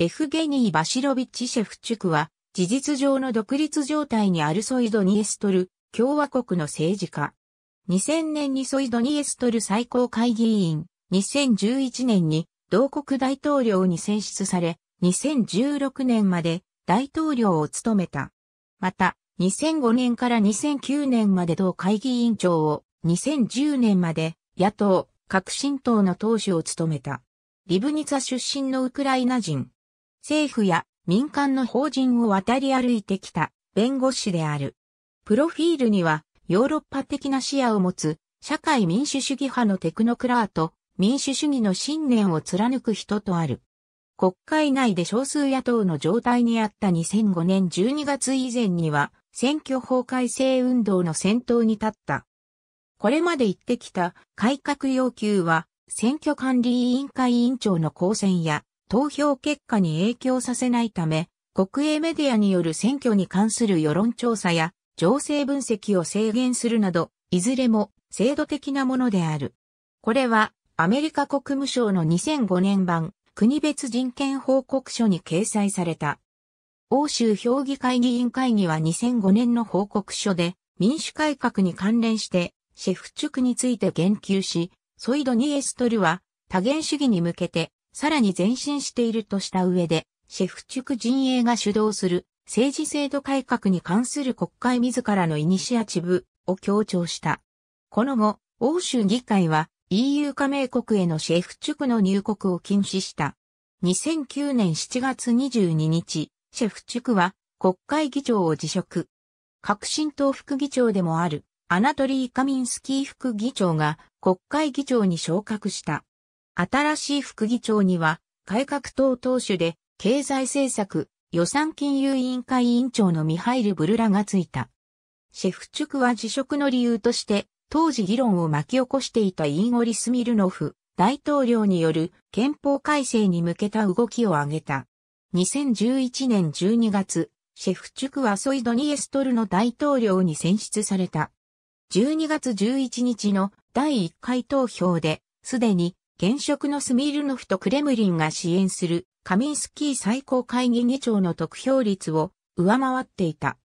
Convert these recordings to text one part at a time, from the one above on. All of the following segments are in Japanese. エフゲニー・バシロビッチ・シェフチュクは、事実上の独立状態にある沿いドニエストル共和国の政治家。2000年に沿いドニエストル最高会議員、2011年に同国大統領に選出され、2016年まで大統領を務めた。また、2005年から2009年まで同会議員長を、2010年まで野党、革新党の党首を務めた。リブニツァ出身のウクライナ人。政府や民間の法人を渡り歩いてきた弁護士である。プロフィールにはヨーロッパ的な視野を持つ社会民主主義派のテクノクラーと民主主義の信念を貫く人とある。国会内で少数野党の状態にあった2005年12月以前には選挙法改正運動の先頭に立った。これまで言ってきた改革要求は選挙管理委員会委員長の公選や投票結果に影響させないため、国営メディアによる選挙に関する世論調査や情勢分析を制限するなど、いずれも制度的なものである。これはアメリカ国務省の2005年版国別人権報告書に掲載された。欧州評議会議員会議は2005年の報告書で民主改革に関連してシェフチュクについて言及し、沿いドニエストルは多元主義に向けてさらに前進しているとした上で、シェフチュク陣営が主導する政治制度改革に関する国会自らのイニシアチブを強調した。この後、欧州議会は EU 加盟国へのシェフチュクの入国を禁止した。2009年7月22日、シェフチュクは国会議長を辞職。革新党副議長でもあるアナトリー・カミンスキー副議長が国会議長に昇格した。新しい副議長には、改革党党首で、経済政策、予算金融委員会委員長のミハイル・ブルラがついた。シェフチュクは辞職の理由として、当時議論を巻き起こしていたイーゴリ・スミルノフ大統領による憲法改正に向けた動きを挙げた。2011年12月、シェフチュクは沿いドニエストルの大統領に選出された。12月11日の第1回投票で、すでに、現職のスミルノフとクレムリンが支援するカミンスキー最高会議議長の得票率を上回っていた。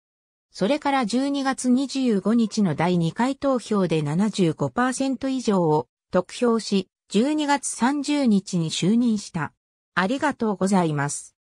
それから12月25日の第2回投票で 75% 以上を得票し、12月30日に就任した。ありがとうございます。